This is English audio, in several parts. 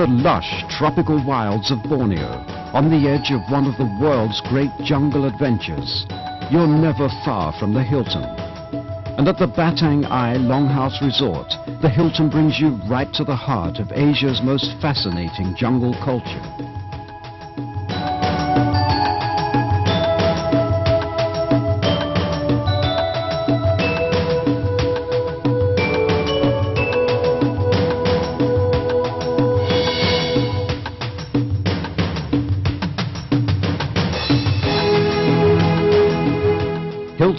the lush tropical wilds of Borneo, on the edge of one of the world's great jungle adventures, you're never far from the Hilton. And at the Batang Ai Longhouse Resort, the Hilton brings you right to the heart of Asia's most fascinating jungle culture.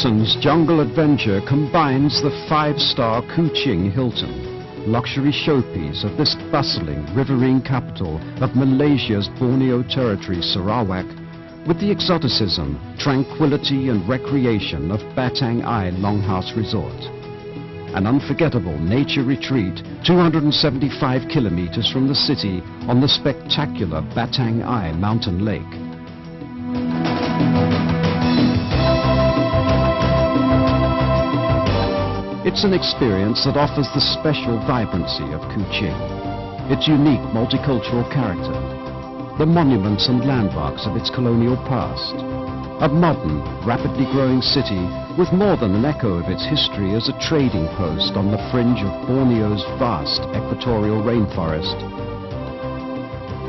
Hilton's jungle adventure combines the five-star Kuching Hilton, luxury showpiece of this bustling riverine capital of Malaysia's Borneo territory, Sarawak, with the exoticism, tranquility and recreation of Batang Ai Longhouse Resort. An unforgettable nature retreat 275 kilometers from the city on the spectacular Batang Ai mountain lake. It's an experience that offers the special vibrancy of Kuching, its unique multicultural character, the monuments and landmarks of its colonial past, a modern, rapidly growing city with more than an echo of its history as a trading post on the fringe of Borneo's vast equatorial rainforest,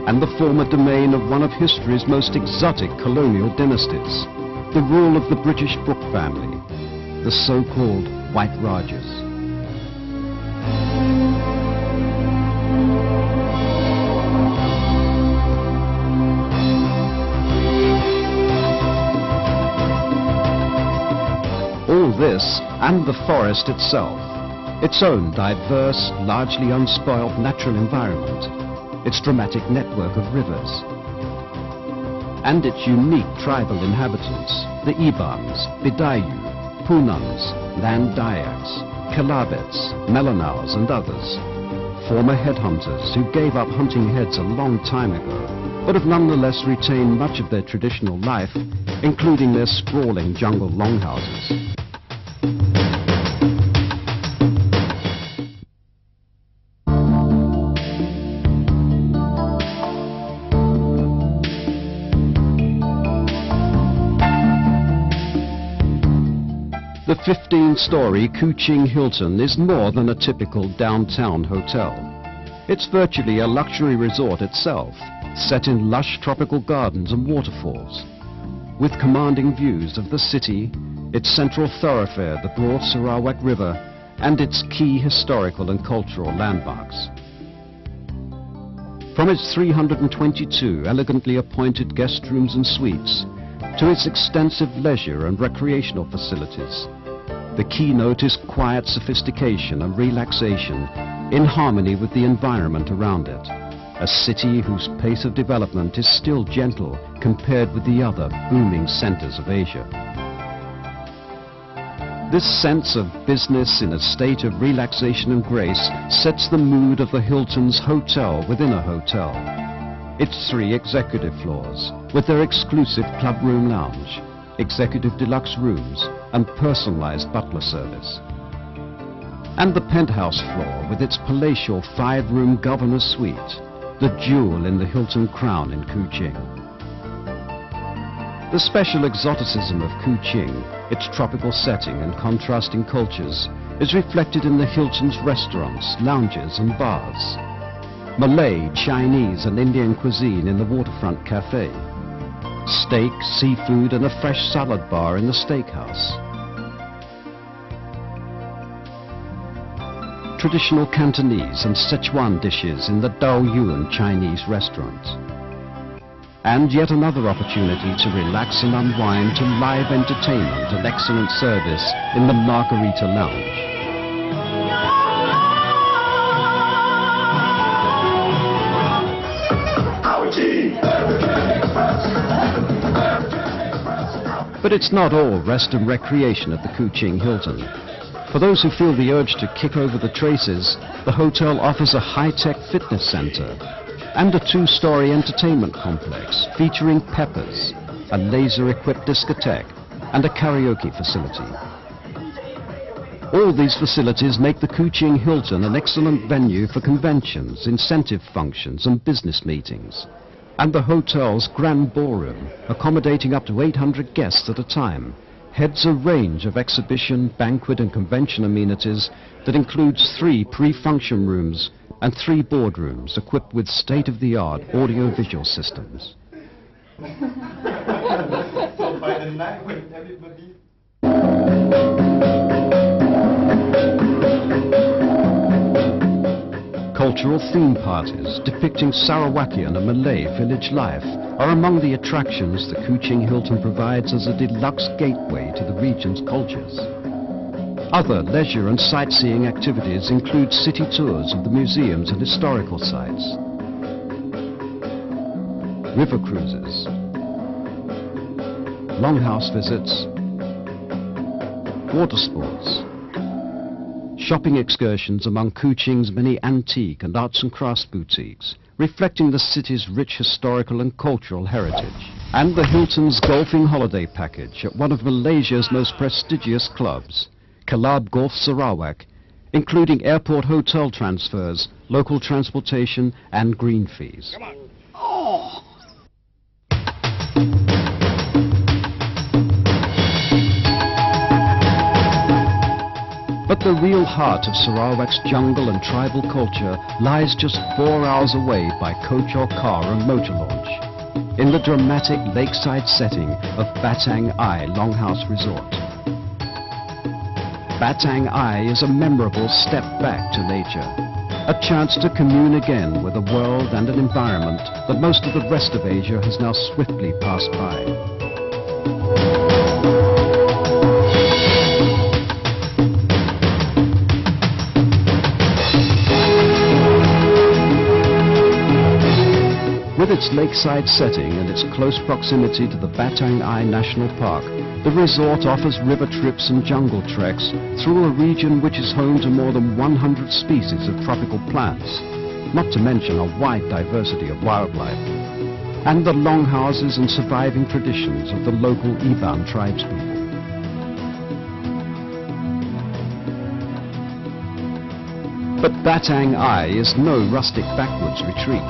and the former domain of one of history's most exotic colonial dynasties, the rule of the British Brooke family, the so-called White Rajahs. All this and the forest itself, its own diverse, largely unspoiled natural environment, its dramatic network of rivers, and its unique tribal inhabitants, the Ibans, Bidayu, Punans, Dyaks, Kalabets, Melanaws and others, former headhunters who gave up hunting heads a long time ago, but have nonetheless retained much of their traditional life, including their sprawling jungle longhouses. The 15-story Kuching Hilton is more than a typical downtown hotel. It's virtually a luxury resort itself, set in lush tropical gardens and waterfalls, with commanding views of the city, its central thoroughfare, the broad Sarawak River, and its key historical and cultural landmarks. From its 322 elegantly appointed guest rooms and suites, to its extensive leisure and recreational facilities, the keynote is quiet sophistication and relaxation in harmony with the environment around it, a city whose pace of development is still gentle compared with the other booming centers of Asia. This sense of business in a state of relaxation and grace sets the mood of the Hilton's hotel within a hotel. Its three executive floors, with their exclusive club room lounge, executive deluxe rooms, and personalized butler service. And the penthouse floor with its palatial five-room governor's suite, the jewel in the Hilton crown in Kuching. The special exoticism of Kuching, its tropical setting and contrasting cultures, is reflected in the Hilton's restaurants, lounges, and bars. Malay, Chinese and Indian cuisine in the waterfront cafe. Steak, seafood and a fresh salad bar in the steakhouse. Traditional Cantonese and Sichuan dishes in the Daoyuan Chinese restaurant. And yet another opportunity to relax and unwind to live entertainment and excellent service in the Margarita Lounge. But it's not all rest and recreation at the Kuching Hilton. For those who feel the urge to kick over the traces, the hotel offers a high-tech fitness center and a two-story entertainment complex featuring peppers, a laser-equipped discotheque, and a karaoke facility. All these facilities make the Kuching Hilton an excellent venue for conventions, incentive functions and business meetings. And the hotel's grand ballroom, accommodating up to 800 guests at a time, heads a range of exhibition, banquet and convention amenities that includes 3 pre-function rooms and 3 boardrooms equipped with state-of-the-art audio-visual systems. Cultural theme parties depicting Sarawakian and Malay village life are among the attractions the Kuching Hilton provides as a deluxe gateway to the region's cultures. Other leisure and sightseeing activities include city tours of the museums and historical sites, river cruises, longhouse visits, water sports, shopping excursions among Kuching's many antique and arts and crafts boutiques, reflecting the city's rich historical and cultural heritage, and the Hilton's golfing holiday package at one of Malaysia's most prestigious clubs, Kelab Golf Sarawak, including airport hotel transfers, local transportation and green fees. But the real heart of Sarawak's jungle and tribal culture lies just 4 hours away by coach or car and motor launch, in the dramatic lakeside setting of Batang Ai Longhouse Resort. Batang Ai is a memorable step back to nature, a chance to commune again with a world and an environment that most of the rest of Asia has now swiftly passed by. With its lakeside setting and its close proximity to the Batang Ai National Park, the resort offers river trips and jungle treks through a region which is home to more than 100 species of tropical plants, not to mention a wide diversity of wildlife, and the longhouses and surviving traditions of the local Iban tribespeople. But Batang Ai is no rustic backwoods retreat.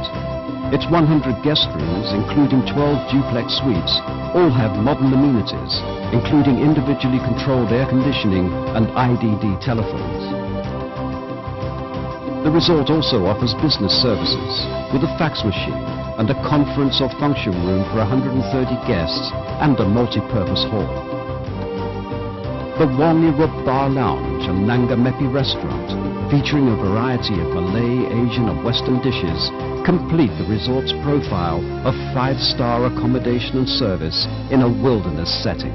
Its 100 guest rooms, including 12 duplex suites, all have modern amenities, including individually controlled air conditioning and IDD telephones. The resort also offers business services, with a fax machine and a conference or function room for 130 guests and a multi-purpose hall. The Wanliwabar Lounge and Nanga Mepi restaurant, featuring a variety of Malay, Asian and Western dishes, complete the resort's profile of 5-star accommodation and service in a wilderness setting.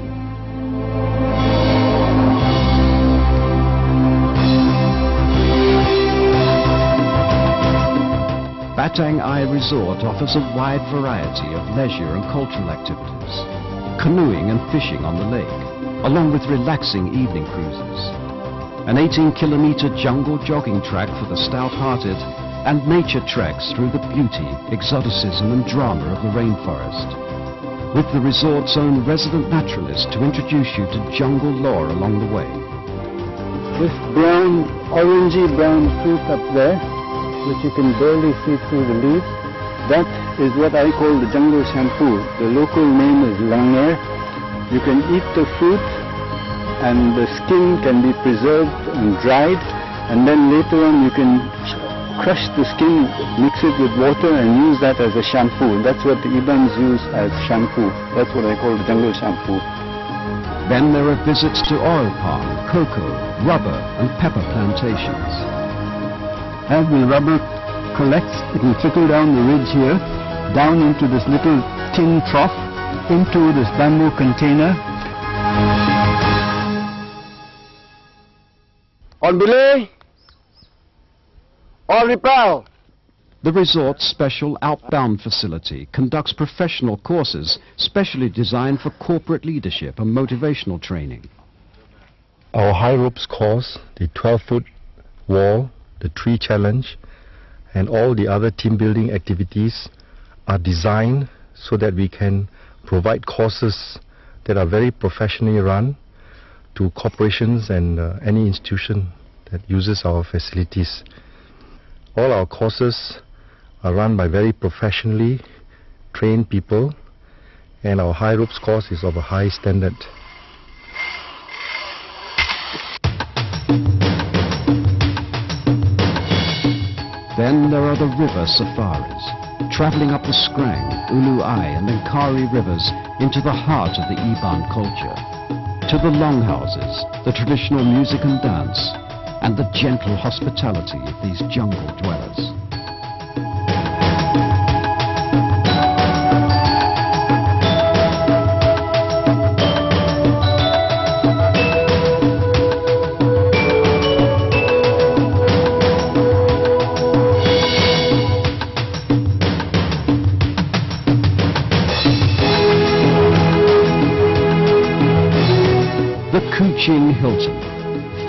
Batang Ai Resort offers a wide variety of leisure and cultural activities, canoeing and fishing on the lake, along with relaxing evening cruises, an 18-kilometer jungle jogging track for the stout-hearted, and nature treks through the beauty, exoticism and drama of the rainforest, with the resort's own resident naturalist to introduce you to jungle lore along the way. This brown, orangey-brown fruit up there, which you can barely see through the leaves, that is what I call the jungle shampoo. The local name is langir. You can eat the fruit, and the skin can be preserved and dried, and then later on you can crush the skin, mix it with water and use that as a shampoo. That's what the Ibans use as shampoo. That's what I call the jungle shampoo. Then there are visits to oil palm, cocoa, rubber and pepper plantations. As the rubber collects, it will trickle down the ridge here, down into this little tin trough, into this bamboo container. On belay, on repel. The resort's special outbound facility conducts professional courses specially designed for corporate leadership and motivational training. Our high ropes course, the 12-foot wall, the tree challenge, and all the other team building activities are designed so that we can provide courses that are very professionally run to corporations and any institution that uses our facilities. All our courses are run by very professionally trained people, and our high ropes course is of a high standard. Then there are the river safaris, travelling up the Skrang, Ulu'ai and Inkari rivers into the heart of the Iban culture, to the longhouses, the traditional music and dance, and the gentle hospitality of these jungle dwellers. Kuching Hilton,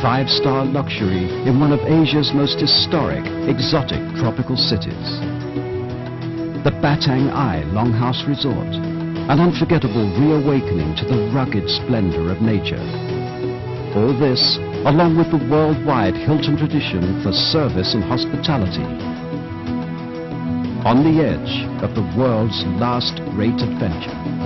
five-star luxury in one of Asia's most historic, exotic tropical cities. The Batang Ai Longhouse Resort, an unforgettable reawakening to the rugged splendor of nature. All this, along with the worldwide Hilton tradition for service and hospitality. On the edge of the world's last great adventure.